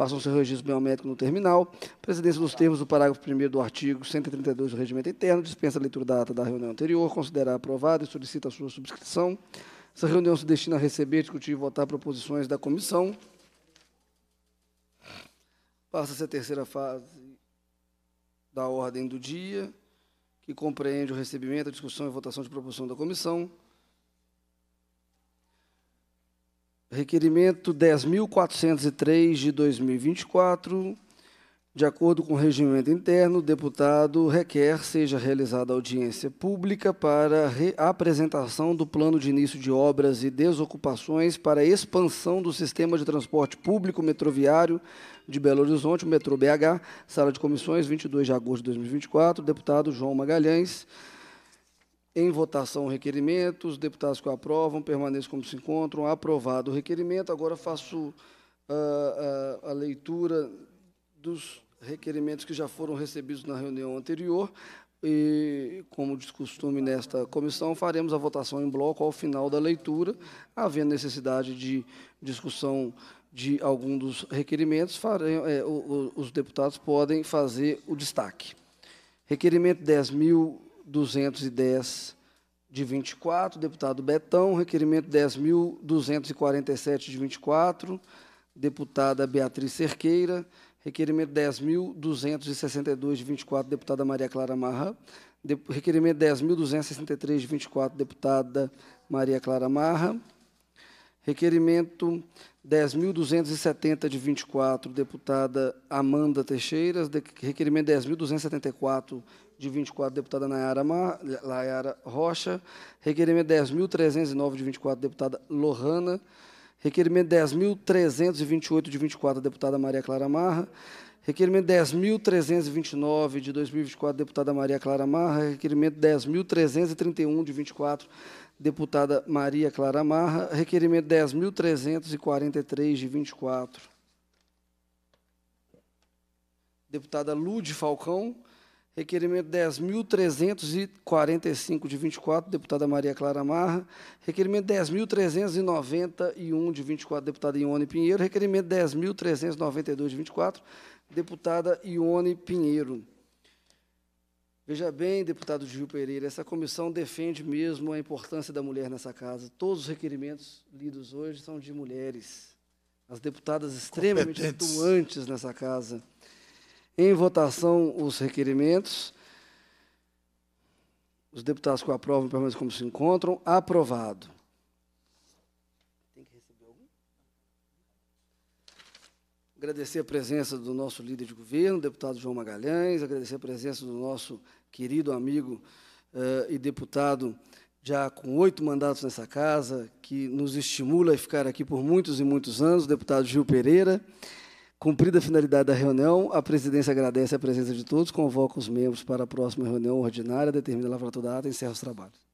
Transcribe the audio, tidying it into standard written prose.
façam seu registro biométrico no terminal. Presidência, nos termos do parágrafo 1º do artigo 132 do Regimento Interno, dispensa a leitura da ata da reunião anterior, considera aprovada e solicita a sua subscrição. Essa reunião se destina a receber, discutir e votar proposições da comissão. Passa-se a terceira fase da ordem do dia, que compreende o recebimento, a discussão e votação de proposição da comissão. Requerimento 10.403, de 2024. De acordo com o regimento interno, o deputado requer seja realizada audiência pública para a apresentação do plano de início de obras e desocupações para a expansão do sistema de transporte público metroviário de Belo Horizonte, o Metrô BH, sala de comissões, 22 de agosto de 2024, deputado João Magalhães. Em votação o requerimento, os deputados que o aprovam permanecem como se encontram. Aprovado o requerimento. Agora faço a leitura dos requerimentos que já foram recebidos na reunião anterior e, como de costume nesta comissão, faremos a votação em bloco ao final da leitura. Havendo necessidade de discussão de algum dos requerimentos, os deputados podem fazer o destaque. Requerimento 10.210 de 24, deputado Betão. Requerimento 10.247 de 24, deputada Beatriz Cerqueira. Requerimento 10.262 de 24, deputada Maria Clara Marra. Requerimento 10.263 de 24, deputada Maria Clara Marra. Requerimento 10.270 de 24, deputada Amanda Teixeiras. Requerimento 10.274 de 24, deputada Nayara Rocha. Requerimento 10.309 de 24, deputada Lorrana. Requerimento 10.328 de 24, deputada Maria Clara Marra. Requerimento 10.329 de 2024, deputada Maria Clara Marra. Requerimento 10.331 de 24, deputada Maria Clara Marra. Requerimento 10.343 de 24, deputada Lude Falcão. Requerimento 10.345 de 24, deputada Maria Clara Marra. Requerimento 10.391 de 24, deputada Ione Pinheiro. Requerimento 10.392 de 24, deputada Ione Pinheiro. Veja bem, deputado Gil Pereira, essa comissão defende mesmo a importância da mulher nessa casa. Todos os requerimentos lidos hoje são de mulheres, as deputadas extremamente atuantes nessa casa. Em votação, os requerimentos. Os deputados que o aprovam, pelo menos como se encontram. Aprovado. Tem que receber algum? Agradecer a presença do nosso líder de governo, deputado João Magalhães, agradecer a presença do nosso querido amigo e deputado, já com 8 mandatos nessa casa, que nos estimula a ficar aqui por muitos e muitos anos, o deputado Gil Pereira. Cumprida a finalidade da reunião, a presidência agradece a presença de todos, convoca os membros para a próxima reunião ordinária, determina a lavratura da ata e encerra os trabalhos.